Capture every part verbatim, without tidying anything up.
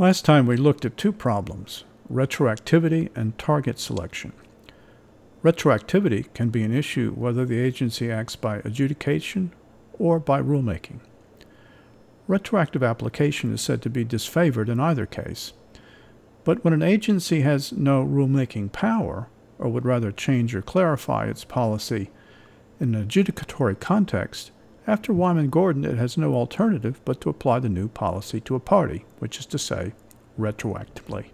Last time we looked at two problems, retroactivity and target selection. Retroactivity can be an issue whether the agency acts by adjudication or by rulemaking. Retroactive application is said to be disfavored in either case, but when an agency has no rulemaking power, or would rather change or clarify its policy in an adjudicatory context, after Wyman Gordon it has no alternative but to apply the new policy to a party, which is to say, retroactively.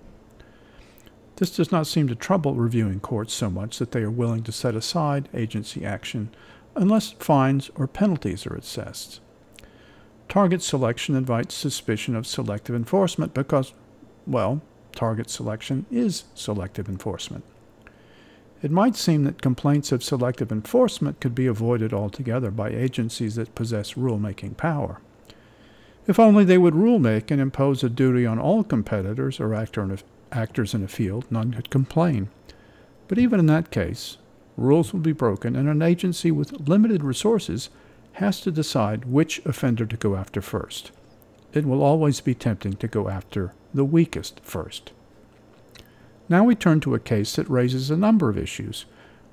This does not seem to trouble reviewing courts so much that they are willing to set aside agency action unless fines or penalties are assessed. Target selection invites suspicion of selective enforcement because, well, target selection is selective enforcement. It might seem that complaints of selective enforcement could be avoided altogether by agencies that possess rulemaking power. If only they would rulemake and impose a duty on all competitors or actor in a, actors in a field, none could complain. But even in that case, rules will be broken, and an agency with limited resources has to decide which offender to go after first. It will always be tempting to go after the weakest first. Now we turn to a case that raises a number of issues,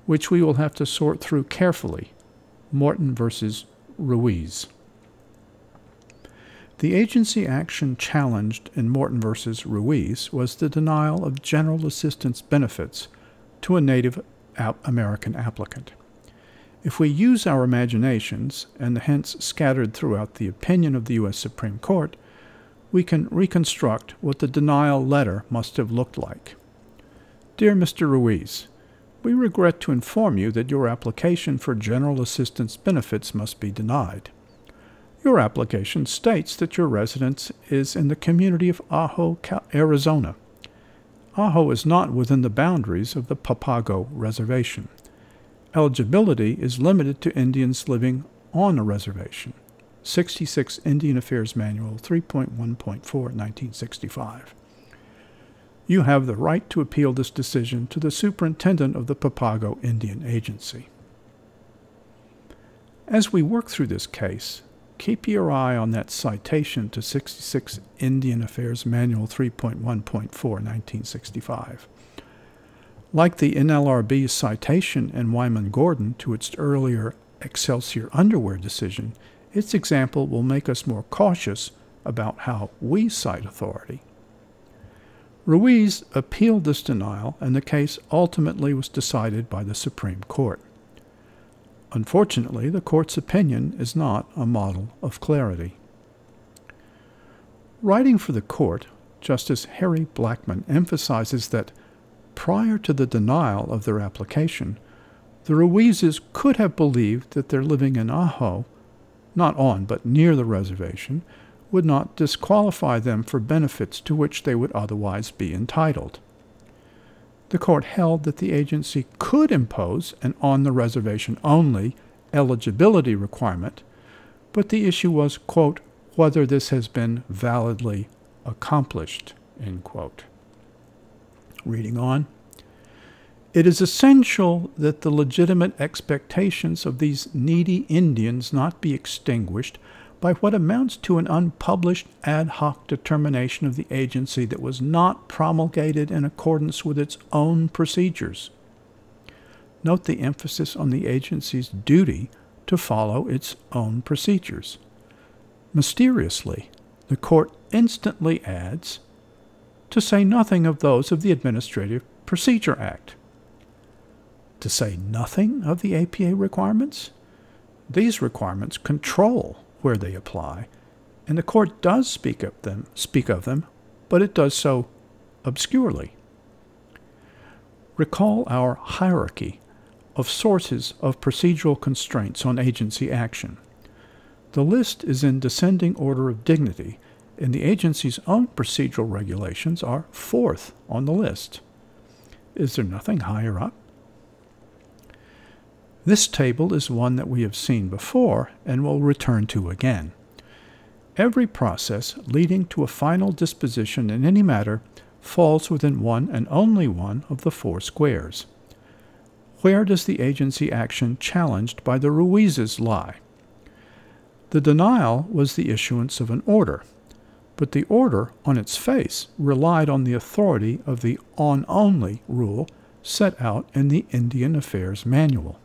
which we will have to sort through carefully, Morton versus Ruiz. The agency action challenged in Morton versus Ruiz was the denial of general assistance benefits to a Native American applicant. If we use our imaginations, and the hints scattered throughout the opinion of the U S Supreme Court, we can reconstruct what the denial letter must have looked like. Dear Mister Ruiz, we regret to inform you that your application for general assistance benefits must be denied. Your application states that your residence is in the community of Ajo, Arizona. Ajo is not within the boundaries of the Papago Reservation. Eligibility is limited to Indians living on a reservation. sixty-six Indian Affairs Manual three point one point four, nineteen sixty-five. You have the right to appeal this decision to the superintendent of the Papago Indian Agency. As we work through this case, keep your eye on that citation to sixty-six Indian Affairs Manual three point one point four, nineteen sixty-five. Like the N L R B citation in Wyman Gordon to its earlier Excelsior Underwear decision, its example will make us more cautious about how we cite authority. Ruiz appealed this denial, and the case ultimately was decided by the Supreme Court. Unfortunately, the court's opinion is not a model of clarity. Writing for the court, Justice Harry Blackmun emphasizes that prior to the denial of their application, the Ruizes could have believed that their living in Ajo, not on but near the reservation, would not disqualify them for benefits to which they would otherwise be entitled. The court held that the agency could impose an on-the-reservation-only eligibility requirement, but the issue was, quote, whether this has been validly accomplished, end quote. Reading on, it is essential that the legitimate expectations of these needy Indians not be extinguished by what amounts to an unpublished ad hoc determination of the agency that was not promulgated in accordance with its own procedures. Note the emphasis on the agency's duty to follow its own procedures. Mysteriously, the court instantly adds, to say nothing of those of the Administrative Procedure Act. To say nothing of the A P A requirements? These requirements control where they apply, and the court does speak of them, speak of them, but it does so obscurely. Recall our hierarchy of sources of procedural constraints on agency action. The list is in descending order of dignity, and the agency's own procedural regulations are fourth on the list. Is there nothing higher up? This table is one that we have seen before and will return to again. Every process leading to a final disposition in any matter falls within one and only one of the four squares. Where does the agency action challenged by the Ruizes lie? The denial was the issuance of an order. but the order on its face relied on the authority of the on-only rule set out in the Indian Affairs Manual.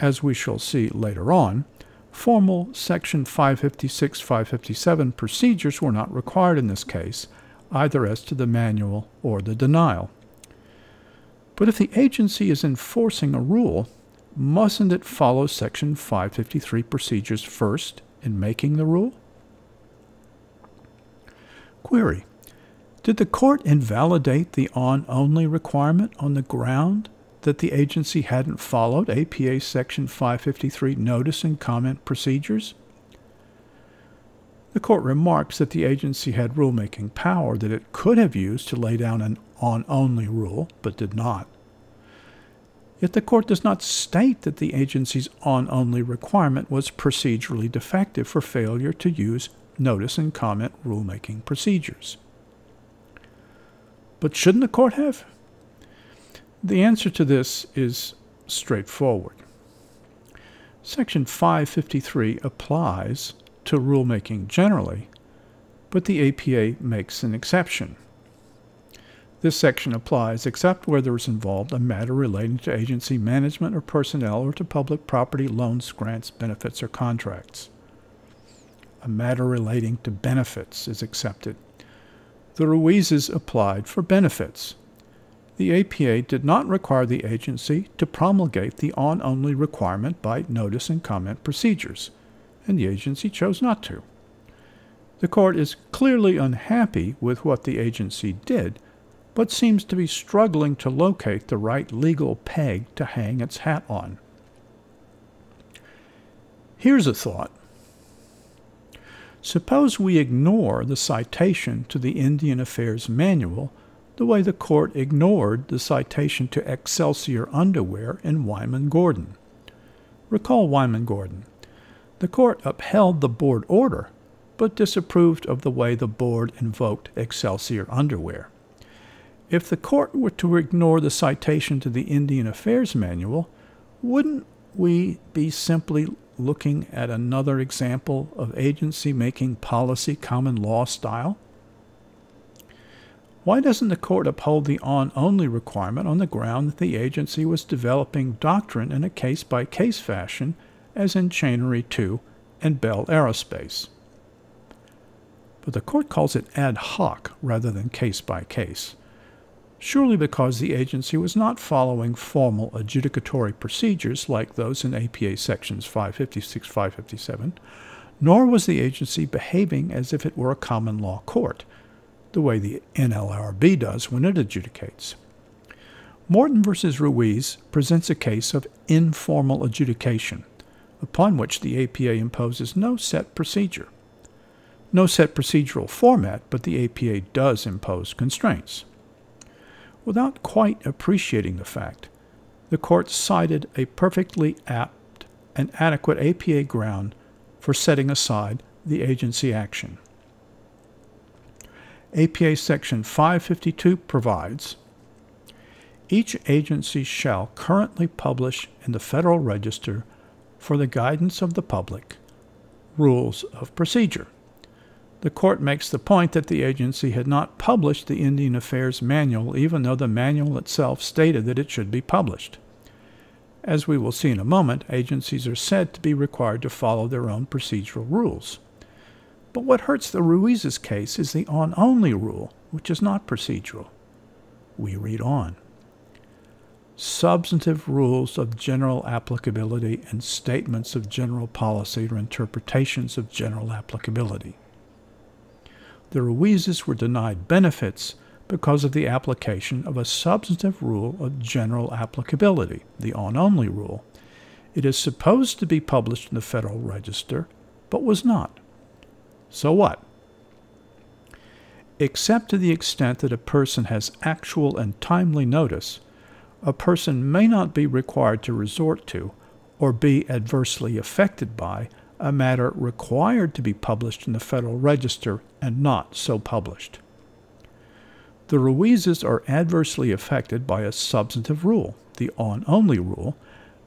As we shall see later on, formal Section five fifty-six five fifty-seven procedures were not required in this case, either as to the manual or the denial. But if the agency is enforcing a rule, mustn't it follow Section five fifty-three procedures first in making the rule? Query: did the court invalidate the on-only requirement on the ground that the agency hadn't followed A P A Section five fifty-three notice and comment procedures? The court remarks that the agency had rulemaking power that it could have used to lay down an on-only rule, but did not. Yet the court does not state that the agency's on-only requirement was procedurally defective for failure to use notice and comment rulemaking procedures. But shouldn't the court have? The answer to this is straightforward. Section five fifty-three applies to rulemaking generally, but the A P A makes an exception. This section applies except where there is involved a matter relating to agency management or personnel or to public property, loans, grants, benefits, or contracts. A matter relating to benefits is accepted. The Ruizes applied for benefits. The A P A did not require the agency to promulgate the on-only requirement by notice and comment procedures, and the agency chose not to. The court is clearly unhappy with what the agency did, but seems to be struggling to locate the right legal peg to hang its hat on. Here's a thought. Suppose we ignore the citation to the Indian Affairs Manual the way the court ignored the citation to Excelsior Underwear in Wyman Gordon. Recall Wyman Gordon. The court upheld the board order, but disapproved of the way the board invoked Excelsior Underwear. If the court were to ignore the citation to the Indian Affairs Manual, wouldn't we be simply looking at another example of agency making policy common law style? Why doesn't the court uphold the on-only requirement on the ground that the agency was developing doctrine in a case-by-case fashion, as in Chenery two and Bell Aerospace? But the court calls it ad hoc rather than case-by-case, surely because the agency was not following formal adjudicatory procedures like those in A P A Sections five fifty-six five fifty-seven, nor was the agency behaving as if it were a common law court, the way the N L R B does when it adjudicates. Morton v. Ruiz presents a case of informal adjudication, upon which the A P A imposes no set procedure. No set procedural format, but the A P A does impose constraints. Without quite appreciating the fact, the court cited a perfectly apt and adequate A P A ground for setting aside the agency action. A P A Section five fifty-two provides, each agency shall currently publish in the Federal Register, for the guidance of the public, rules of procedure. The court makes the point that the agency had not published the Indian Affairs Manual, even though the manual itself stated that it should be published. As we will see in a moment, agencies are said to be required to follow their own procedural rules. But what hurts the Ruiz's case is the on-only rule, which is not procedural. We read on. Substantive rules of general applicability and statements of general policy or interpretations of general applicability. The Ruizes were denied benefits because of the application of a substantive rule of general applicability, the on-only rule. It is supposed to be published in the Federal Register, but was not. So what? Except to the extent that a person has actual and timely notice, a person may not be required to resort to, or be adversely affected by, a matter required to be published in the Federal Register and not so published. The Ruizes are adversely affected by a substantive rule, the on-only rule,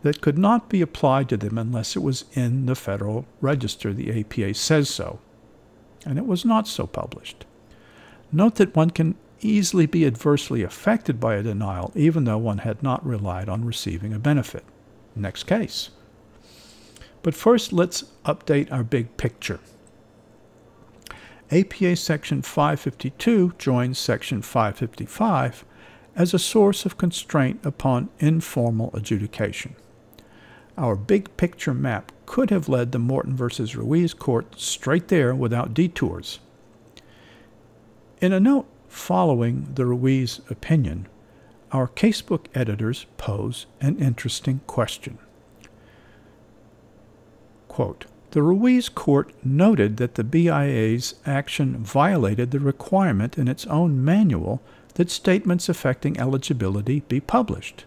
that could not be applied to them unless it was in the Federal Register. The A P A says so. and it was not so published. Note that one can easily be adversely affected by a denial even though one had not relied on receiving a benefit. Next case. But first, let's update our big picture. A P A Section five fifty-two joins Section five fifty-five as a source of constraint upon informal adjudication. Our big picture map could have led the Morton versus Ruiz court straight there without detours. In a note following the Ruiz opinion, our casebook editors pose an interesting question. Quote, the Ruiz court noted that the B I A's action violated the requirement in its own manual that statements affecting eligibility be published.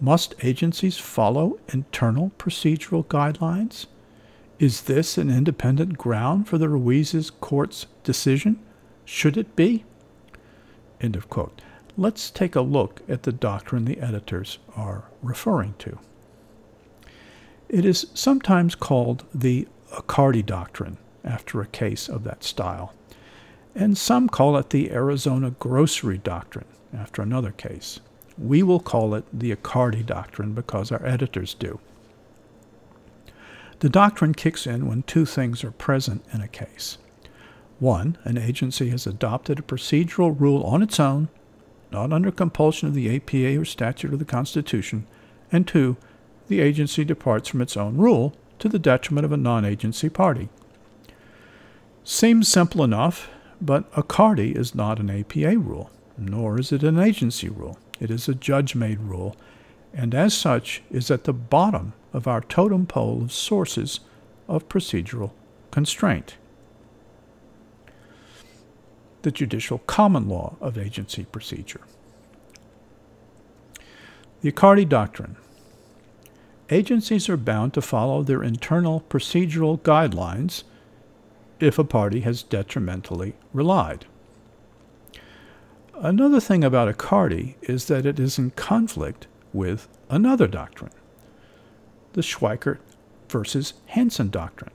Must agencies follow internal procedural guidelines? Is this an independent ground for the Ruiz court's decision? Should it be? End of quote. Let's take a look at the doctrine the editors are referring to. It is sometimes called the Accardi Doctrine, after a case of that style, and some call it the Arizona Grocery Doctrine, after another case. We will call it the Accardi Doctrine because our editors do. The doctrine kicks in when two things are present in a case. One, an agency has adopted a procedural rule on its own, not under compulsion of the A P A or statute or the Constitution, and two, the agency departs from its own rule to the detriment of a non-agency party. Seems simple enough, but Accardi is not an A P A rule, nor is it an agency rule. It is a judge-made rule, and as such is at the bottom of our totem pole of sources of procedural constraint. The judicial common law of agency procedure. The Accardi Doctrine. Agencies are bound to follow their internal procedural guidelines if a party has detrimentally relied. Another thing about Accardi is that it is in conflict with another doctrine, the Schweiker versus Hansen Doctrine,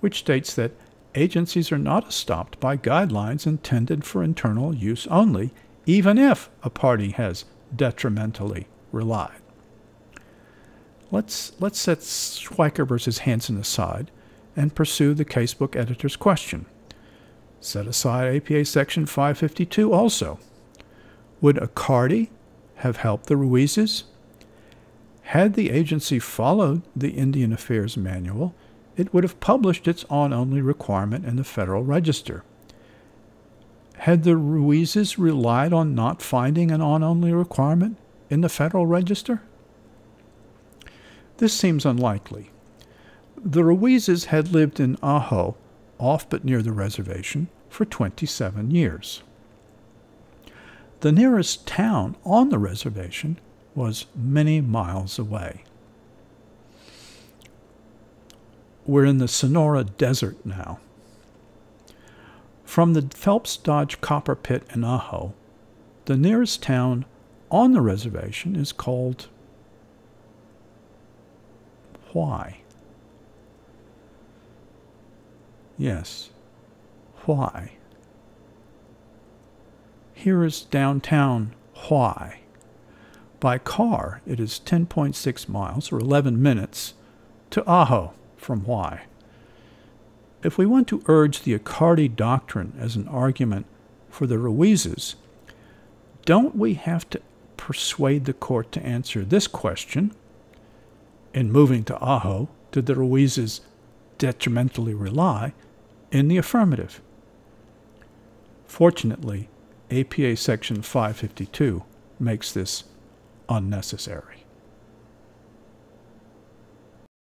which states that agencies are not stopped by guidelines intended for internal use only, even if a party has detrimentally relied. Let's, let's set Schweiker versus Hansen aside and pursue the casebook editor's question. Set aside A P A Section five fifty-two also. Would Accardi have helped the Ruizes? Had the agency followed the Indian Affairs Manual, it would have published its on-only requirement in the Federal Register. Had the Ruizes relied on not finding an on-only requirement in the Federal Register? This seems unlikely. The Ruizes had lived in Ajo, off but near the reservation, for twenty-seven years. The nearest town on the reservation was many miles away. We're in the Sonora Desert now. From the Phelps Dodge Copper Pit in Ajo, the nearest town on the reservation is called Why? Yes, why? Here is downtown Why. By car, it is ten point six miles, or eleven minutes, to Ajo from Why. If we want to urge the Accardi Doctrine as an argument for the Ruizes, don't we have to persuade the court to answer this question? In moving to Ajo, did the Ruizes detrimentally rely? In the affirmative. Fortunately, A P A Section five fifty-two makes this unnecessary.